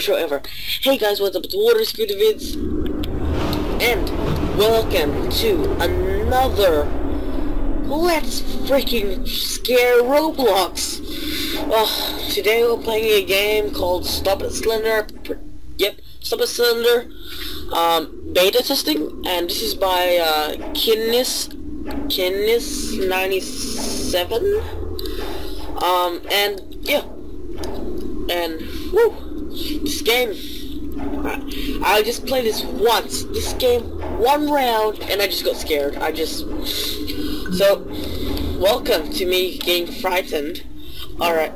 YouTube show ever. Hey guys, what's up? It's WateryScoobydooVids, and welcome to another Let's Freaking Scare Roblox. Oh, today we're playing a game called Stop It Slender. Yep, Stop It Slender. Beta testing, and this is by Kinnis97. And yeah. And woo, this game, I just played this once, this game, one round, and I just got scared. So, welcome to me getting frightened. Alright,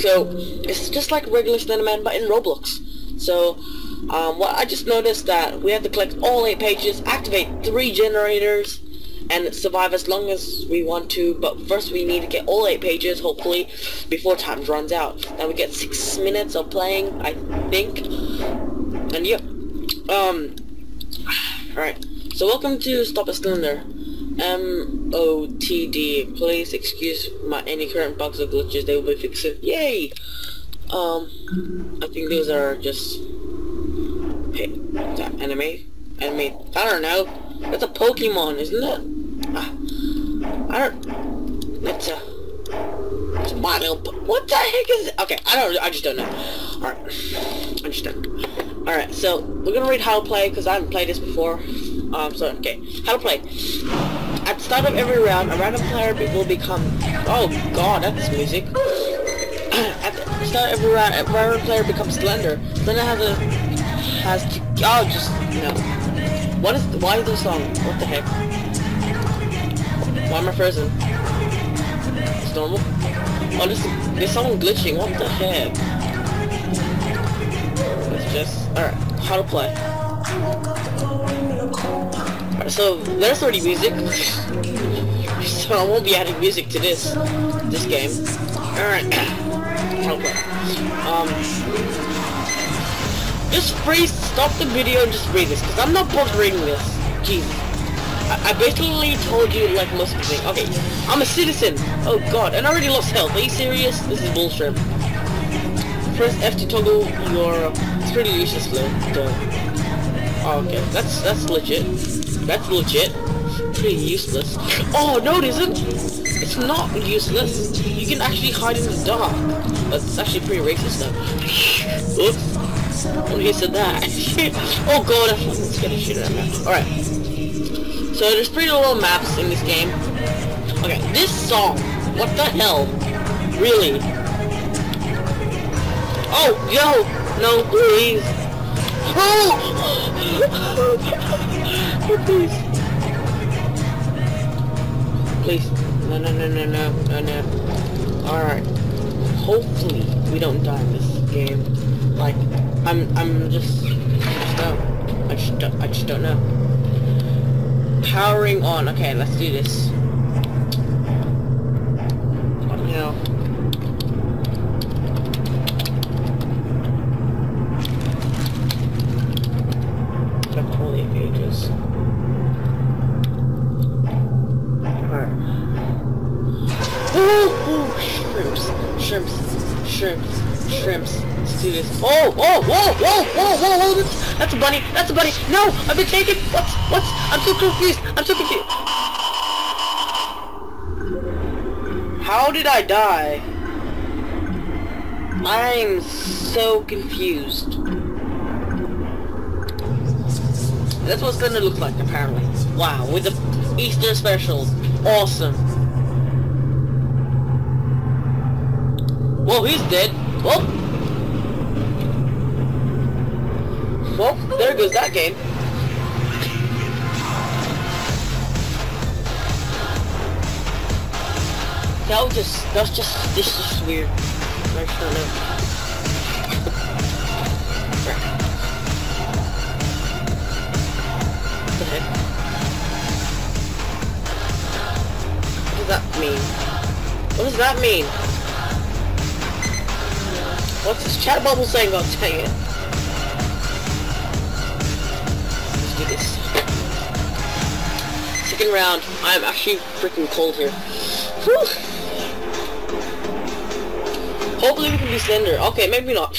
so, it's just like regular Slenderman, but in Roblox. So, what I just noticed that we have to collect all 8 pages, activate 3 generators, and survive as long as we want to, but first we need to get all 8 pages, hopefully, before time runs out. Now we get 6 minutes of playing, I think. And yep. Alright. So welcome to Stop It Slender. MOTD. Please excuse any current bugs or glitches, they will be fixed. Yay! I think these are just... Hey, is that anime? Anime? I don't know. That's a Pokemon, isn't it? It's a model. What the heck is it? Okay, I just don't know. Alright, I just don't know. Alright, so we're gonna read how to play, because I haven't played this before. Okay, how to play. At the start of every round, a random player will become... Oh god, that's music. At the start of every round, a random player becomes Slender. Slender has to... Oh, just... No. Why is this song? What the heck? Why am I frozen? It's normal. Oh, there's someone glitching. What the heck? It's just... Alright, how to play. Alright, so there's already music. So I won't be adding music to this game. Alright. How to play. Just freeze, stop the video and just read this, because I'm not bothering this. Jesus. I basically told you like most of the thing. Okay, I'm a citizen. Oh god, and I already lost health. Are you serious? This is bullshit. Press F to toggle your... It's pretty useless, though. Oh, okay, that's legit. That's legit. Pretty useless. Oh no, it isn't. It's not useless. You can actually hide in the dark. That's actually pretty racist though. Oops. Who said that? Oh god, I'm fucking scared of shit right now. Alright. So there's pretty little maps in this game. Okay, this song. What the hell? Really? Oh, yo! No, please. Oh! Please. Please. No, no, no, no, no, no, no. Alright. Hopefully we don't die in this game. Like, I'm just... I just don't know. Powering on. Okay, let's do this. What the hell? Collect all 8 pages. Alright. Oh, shrimps. Let's do this. Oh, oh, whoa. That's a bunny. That's a bunny. No, I've been taken. What's? I'm so confused. How did I die? I'm so confused. That's what Slender looks like, apparently. Wow, with the Easter specials. Awesome. Whoa, he's dead. Whoa. Well, there goes that game. That's just weird. I don't know. What the heck? What does that mean? What's this chat bubble saying? Oh, dang it. This second round, I'm actually freaking cold here. Whew. Hopefully we can be Slender. Okay, maybe not.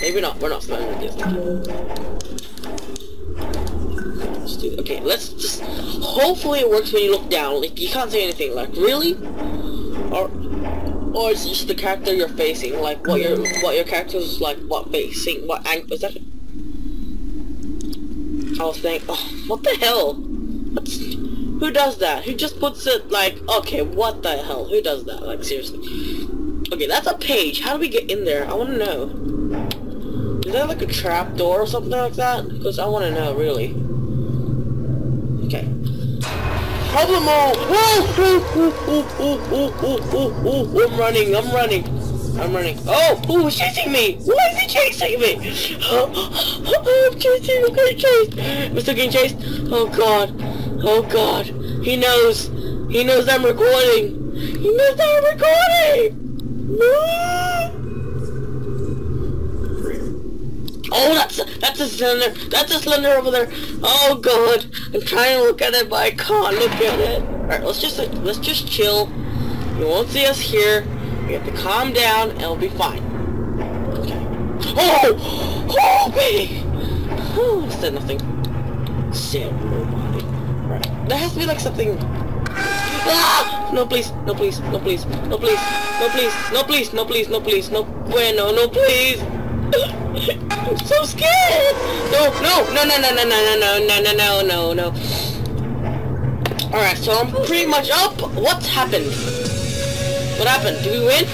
Maybe not. We're not smiling with this one. Let's do. Okay, let's just. Hopefully it works when you look down. Like you can't see anything. Like really, or it's just the character you're facing. Like what your character is like. What facing? What angle? Is that? I was thinking, oh, what the hell? What's, who does that? Who just puts it like, okay, what the hell? Who does that? Like, seriously. Okay, that's a page. How do we get in there? I want to know. Is that like a trap door or something like that? Because I want to know, really. Okay. Problemo! Whoa! I'm running. Oh! Who's chasing me? Why is he chasing me? I'm chasing. I'm getting chased. I'm still getting chased. Oh god. Oh god. He knows. He knows I'm recording. He knows that I'm recording. Oh, that's a slender. That's a slender over there. Oh god. I'm trying to look at it, but I can't look at it. All right, let's just chill. You won't see us here. We have to calm down, and it'll be fine. Okay. Oh! Oh, baby! Oh, I said nothing. Said nobody. Right. There has to be, like, something... Ah! No, please. No, please. No, please. No, please. No, please. No, please. No, please. No, please. No, bueno. No, please. I'm so scared! No. Alright, so I'm pretty much up. What's happened? What happened? Did we win?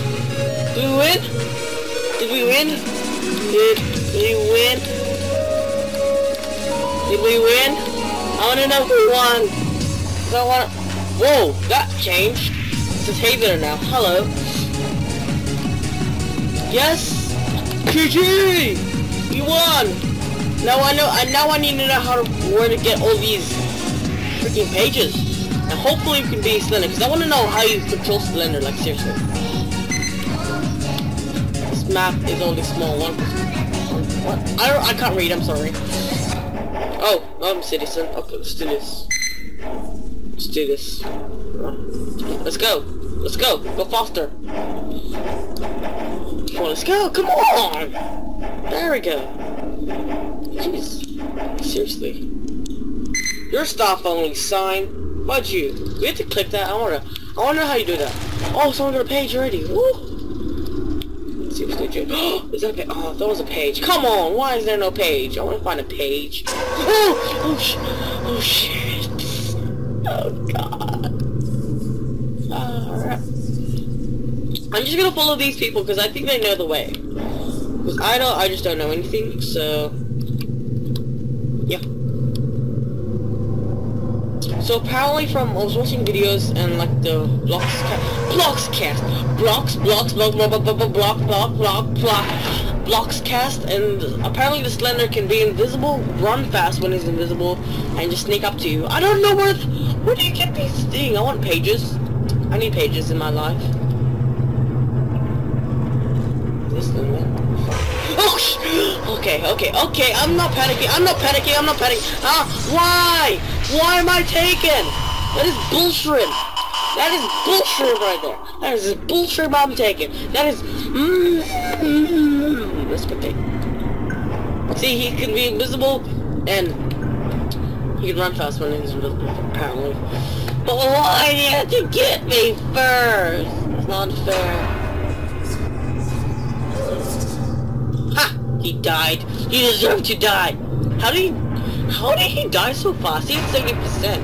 I wanna know who won. I wanna... Whoa, that changed. It says hey there now. Hello. Yes! GG! You won! Now I know, and now I need to know where to get all these freaking pages. And hopefully you can be Slender, because I want to know how you control Slender, like seriously. This map is only small, what? I can't read, I'm sorry. Oh, I'm citizen. Okay, let's do this. Let's do this. Let's go. Let's go. Go faster. Come on, let's go. Come on! There we go. Jeez. Seriously. Your stop only sign. Why'd you? We have to click that. I wanna know how you do that. Oh, someone got a page already. Woo! Let's see what's good. Is that a page? Oh, that was a page. Come on, why is there no page? I wanna find a page. Oh shit. Oh god. Alright. I'm just gonna follow these people because I think they know the way. Because I just don't know anything, so yeah. So apparently from, I was watching videos and like the Bloxcast, and apparently the Slender can be invisible, run fast when he's invisible, and just sneak up to you. I don't know where do you get these things? I want pages. I need pages in my life. This one. Oh, okay, I'm not panicking. Ah, why? Why am I taken? That is bullshit. That is bullshit right there. That is bullshit I'm taking. That is... Let's put that. See, he can be invisible, and he can run fast when he's invisible, apparently. But why do you have to get me first? It's not fair. He died. He deserved to die. How did he die so fast? He had 70%.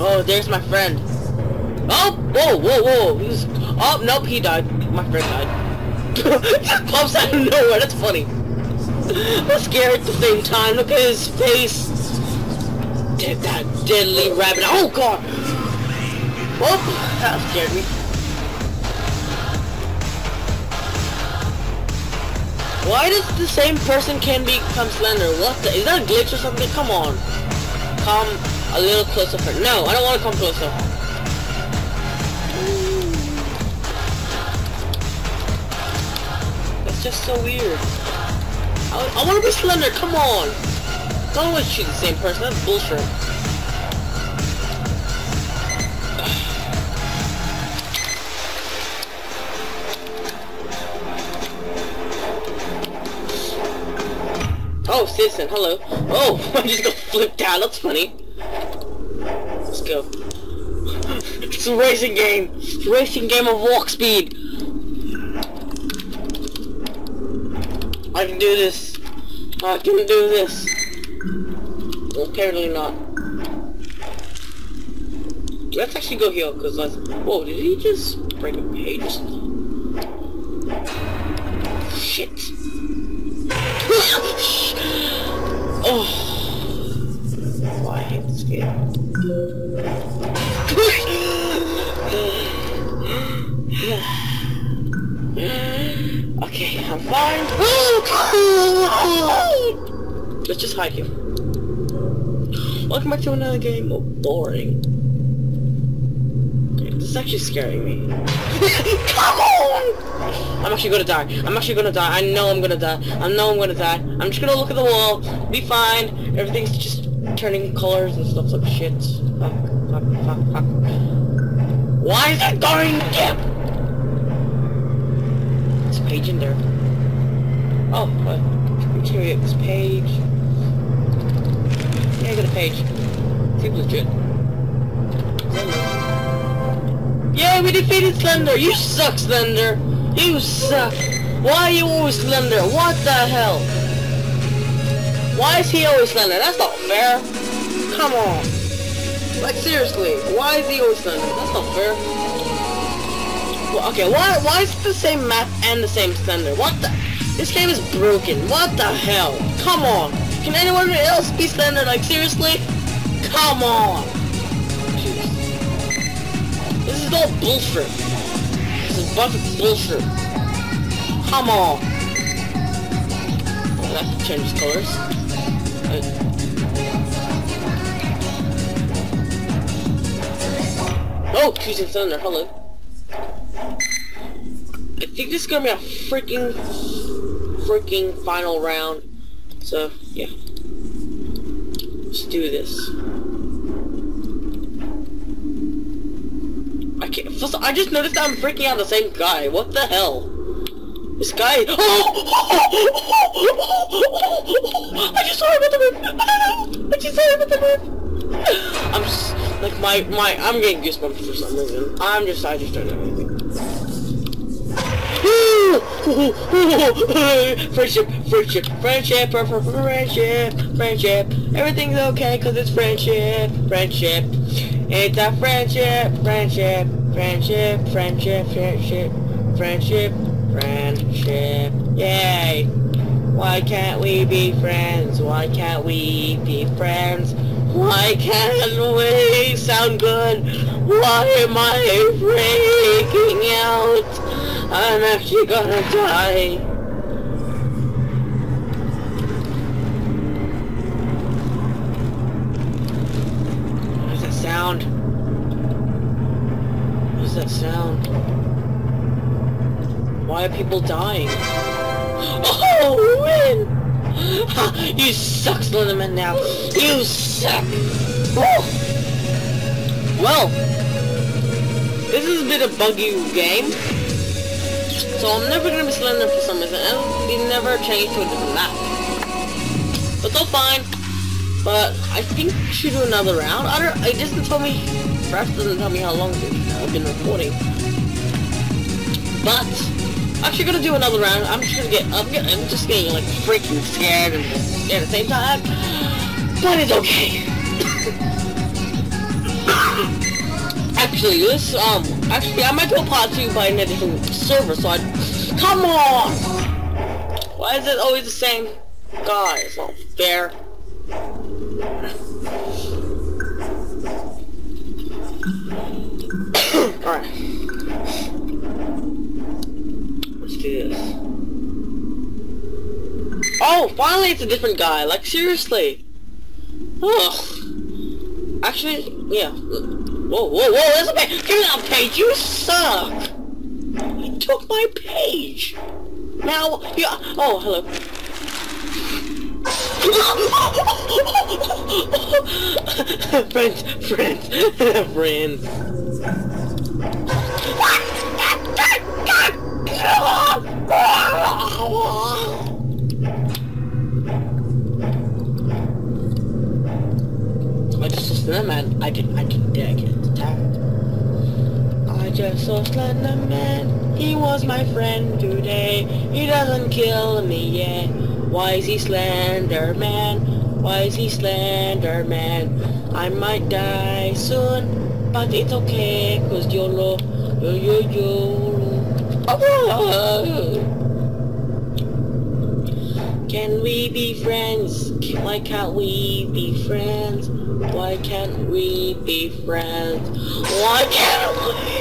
Oh, there's my friend. Oh, whoa. He was, oh, nope, he died. My friend died. Just pops out of nowhere. That's funny. But scared at the same time. Look at his face. That deadly rabbit. Oh god. Oh, that scared me. Why does the same person can become Slender? What the? Is that a glitch or something? Come on. Come a little closer. No, I don't want to come closer. That's just so weird. I want to be Slender. Come on. Don't always shoot the same person. That's bullshit. Oh, citizen, hello. Oh, I just got flipped out, that's funny. Let's go. It's a racing game. It's a racing game of walk speed. I can do this. I can do this. Well, apparently not. Let's actually go here, because that's... Whoa, did he just break a page or something? Shit. Oh. Oh, I hate this game. Okay, I'm fine. Let's just hide here. Welcome back to another game of boring. This is actually scaring me. Come on! I'm actually gonna die. I'm actually gonna die. I know I'm gonna die. I know I'm gonna die. I'm just gonna look at the wall. Be fine. Everything's just turning colors and stuff like shit. Fuck, fuck, fuck, fuck. Why is it going dip? There's a page in there. Oh, what? I'm just gonna get this page. Yeah, I got a page. Seems legit. Yay, we defeated Slender! You suck, Slender! You suck! Why are you always Slender? What the hell? Why is he always Slender? That's not fair! Come on! Like, seriously, why is he always Slender? That's not fair! Well, okay, why is it the same map and the same Slender? What the... This game is broken! What the hell? Come on! Can anyone else be Slender? Like, seriously? Come on! This is all bullshit. This is a bunch of bullshit. Come on. I have to change colors. Oh, choosing Thunder. Hello. I think this is gonna be a freaking final round. So yeah, let's do this. I just noticed I'm freaking out the same guy. What the hell? This guy. Oh! I just saw him at the moon. I just saw him at the moon. I'm just, like I'm getting goosebumps for some reason. I just don't know anything. Friendship. Everything's okay because it's friendship. It's a friendship. Yay! Why can't we be friends? Why can't we be friends? Why can't we sound good? Why am I freaking out? I'm actually gonna die. Sound. Why are people dying? Oh, win! Ha, you suck, Slenderman. Now you suck. Woo! Well, this is a bit of a buggy game, so I'm never gonna be Slender for some reason. And we never changed to a different map. But so fine. But I think we should do another round. It doesn't tell me. Perhaps doesn't tell me how long I've been recording. But I'm actually gonna do another round. I'm just getting like freaking scared and scared at the same time. But it's okay. Actually, this I might do a part 2 by a different server. So come on. Why is it always the same guy? It's not fair. Alright. Let's do this. Oh, finally it's a different guy. Like, seriously. Ugh. Actually, yeah. Whoa, there's a page. Give me that page. You suck. You took my page. Now, yeah. Oh, hello. Friends. Slenderman. I can dare get tired. I just saw Slenderman. He was my friend today. He doesn't kill me yet. Why is he Slenderman? Why is he Slenderman? I might die soon, but it's okay, cause YOLO. Can we be friends? Why can't we be friends? Why can't we be friends? Why can't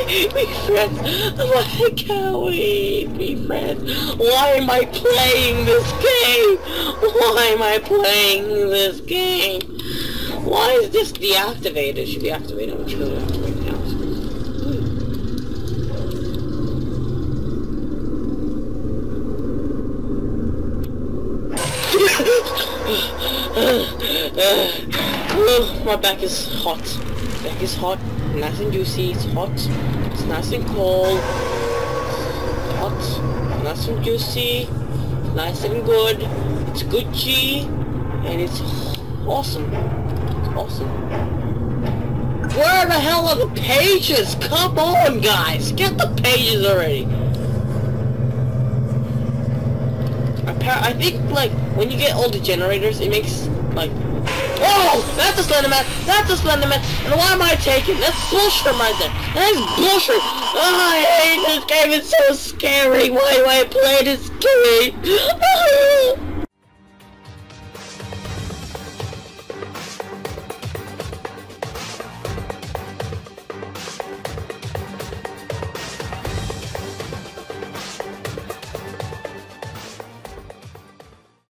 we be friends? Why can't we be friends? Why am I playing this game? Why am I playing this game? Why is this deactivated? It should be activated. It should be activated. Oh, my back is hot. Back is hot. Nice and juicy. It's hot. It's nice and cold. Hot. Nice and juicy. Nice and good. It's Gucci, and it's awesome. It's awesome. Where the hell are the pages? Come on, guys. Get the pages already. I think, like, when you get all the generators, it makes, like... Oh! That's a Slenderman! That's a Slenderman! And why am I taking? That's bullshit right there! That's bullshit! Oh, I hate this game! It's so scary! Why do I play this game? Oh,